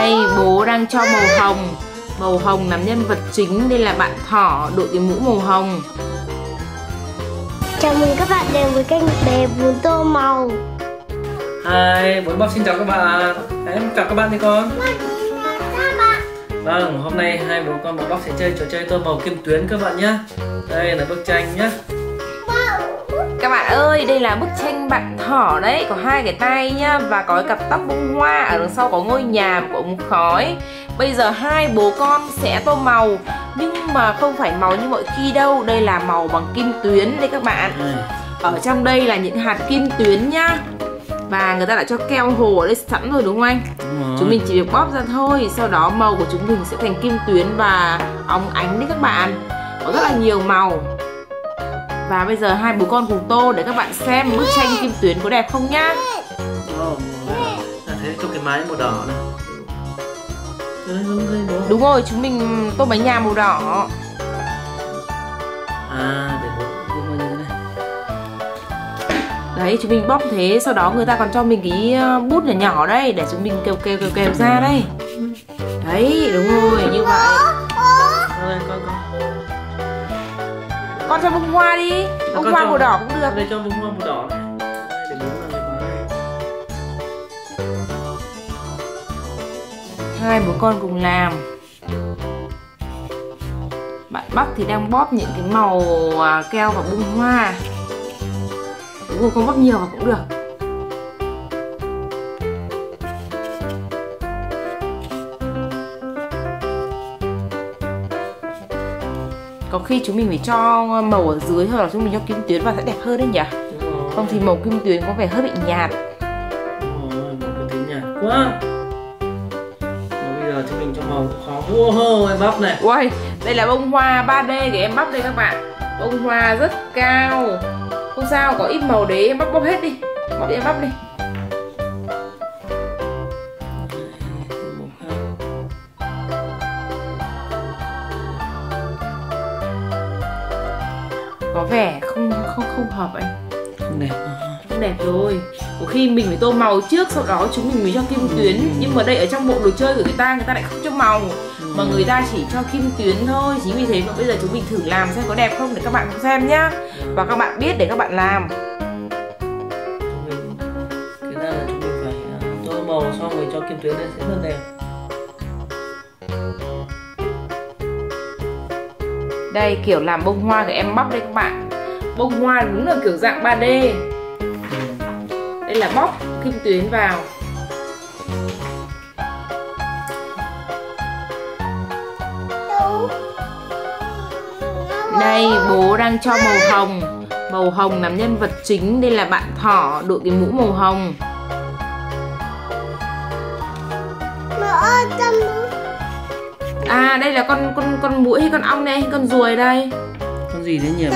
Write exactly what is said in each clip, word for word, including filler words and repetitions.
Đây, bố đang cho màu hồng. Màu hồng làm nhân vật chính. Đây là bạn thỏ đội cái mũ màu hồng. Chào mừng các bạn đến với kênh Bé Bún Tô Màu. Hi, Bún Bắp xin chào các bạn. Đấy, chào các bạn đi con. Vâng, hôm nay hai bố con Bún Bắp sẽ chơi trò chơi tô màu kim tuyến các bạn nhé. Đây là bức tranh nhé. Các bạn ơi, đây là bức tranh bạn thỏ đấy, có hai cái tay nhá và có cặp tóc bông hoa, ở đằng sau có ngôi nhà, có ống khói. Bây giờ hai bố con sẽ tô màu nhưng mà không phải màu như mọi khi đâu, đây là màu bằng kim tuyến đây các bạn. Ở trong đây là những hạt kim tuyến nhá. Và người ta đã cho keo hồ ở đây sẵn rồi đúng không anh? Đúng. Chúng mình chỉ việc bóp ra thôi, sau đó màu của chúng mình sẽ thành kim tuyến và óng ánh đấy các bạn. Có rất là nhiều màu. Và bây giờ hai bố con cùng tô để các bạn xem bức tranh kim tuyến có đẹp không nhá. Oh, thấy cho cái mái màu đỏ này. Đúng rồi, chúng mình tô mái nhà màu đỏ. À, để bố như thế này. Đấy, chúng mình bóp thế, sau đó người ta còn cho mình cái bút nhỏ nhỏ đây để chúng mình kêu kêu kêu kêu ra đây. Đấy, đúng rồi, như vậy. Rồi, con con. Con cho bông hoa đi, bông hoa màu đỏ cũng được. Đây cho bông hoa màu đỏ này. Để bố ra này. Hai bố con cùng làm. Bạn Bắp thì đang bóp những cái màu keo và bông hoa. Đúng rồi, con bóp nhiều vào cũng được. Có khi chúng mình phải cho màu ở dưới thôi, là chúng mình cho kim tuyến vào sẽ đẹp hơn đấy nhỉ? Không thì màu kim tuyến có vẻ hơi bị nhạt. Đúng rồi, màu kim tuyến nhạt quá. Bây giờ chúng mình cho màu khó vua hơn em Bắp này. Uầy, đây là bông hoa ba D của em Bắp đây các bạn. Bông hoa rất cao. Không sao, có ít màu đấy, em Bắp bóp hết đi. Bóp đi em Bắp đi. Có vẻ không không không hợp anh. Không đẹp. Không đẹp rồi. Có khi mình phải tô màu trước, sau đó chúng mình mới cho kim tuyến. Ừ. Nhưng mà đây ở trong bộ đồ chơi của người ta, người ta lại không cho màu. Ừ. Mà người ta chỉ cho kim tuyến thôi. Chính vì thế mà bây giờ chúng mình thử làm xem có đẹp không để các bạn cùng xem nhá. Và các bạn biết để các bạn làm. Cái ra là chúng mình phải tô màu xong rồi cho kim tuyến lên sẽ rất đẹp. Đây, kiểu làm bông hoa của em Bắp đây các bạn. Bông hoa đúng là kiểu dạng ba D. Đây là bóp kim tuyến vào. Đây, bố đang cho màu hồng. Màu hồng làm nhân vật chính. Đây là bạn thỏ đội cái mũ màu hồng. À, đây là con con con muỗi hay con ong này hay con ruồi đây. Con gì đấy nhỉ?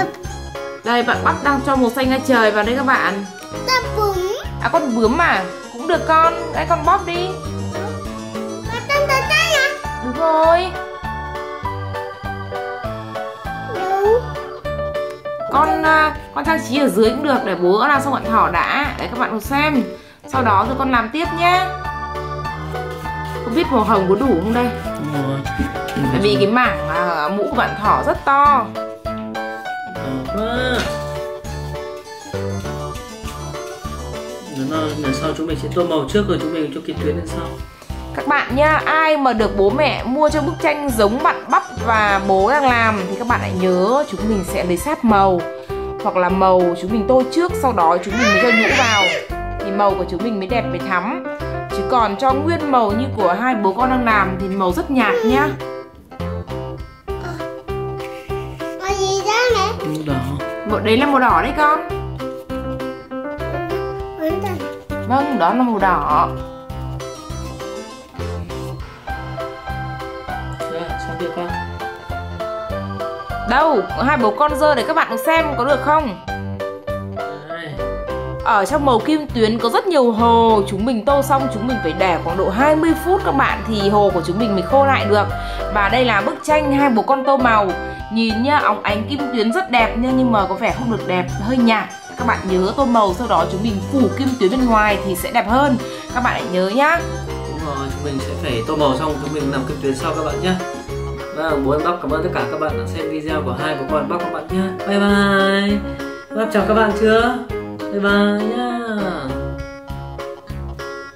Đây, bạn Bắp đang cho màu xanh ra trời vào đấy các bạn. Con bướm. À, con bướm mà. Cũng được con. Đấy, con bóp đi. Con bướm đây à? Đúng rồi. Đúng. Con con trang trí ở dưới cũng được, để bố làm xong bạn thỏ đã. Đấy, các bạn cùng xem. Sau đó rồi con làm tiếp nhé. Không biết màu hồng có đủ không đây? Bởi vì cái mảng uh, mũ của bạn thỏ rất to. Lần sau chúng mình sẽ tô màu trước rồi chúng mình cho kim tuyến lên sau. Các bạn nhá, ai mà được bố mẹ mua cho bức tranh giống bạn Bắp và bố đang làm thì các bạn hãy nhớ chúng mình sẽ lấy sáp màu. Hoặc là màu chúng mình tô trước, sau đó chúng mình mới cho nhũ vào. Thì màu của chúng mình mới đẹp, mới thắm. Chứ còn cho nguyên màu như của hai bố con đang làm thì màu rất nhạt nhá. Màu gì đó này? Màu đỏ. Màu đấy là màu đỏ đấy con. Vâng, đó là màu đỏ. Xong chưa con? Đâu, hai bố con giơ để các bạn xem có được không? Ở trong màu kim tuyến có rất nhiều hồ. Chúng mình tô xong chúng mình phải để khoảng độ hai mươi phút các bạn thì hồ của chúng mình mới khô lại được. Và đây là bức tranh hai bố con tô màu. Nhìn nhá, óng ánh kim tuyến rất đẹp nha, nhưng mà có vẻ không được đẹp, hơi nhạt. Các bạn nhớ tô màu, sau đó chúng mình phủ kim tuyến bên ngoài thì sẽ đẹp hơn. Các bạn hãy nhớ nhá. rồi chúng mình sẽ phải tô màu xong chúng mình làm cái tuyến sau các bạn nhé. Và Bố Bún Bắp cảm ơn tất cả các bạn đã xem video của hai của con Bắp các bạn nhé. Bye bye. Bắp chào các bạn chưa? Bye bye nhá.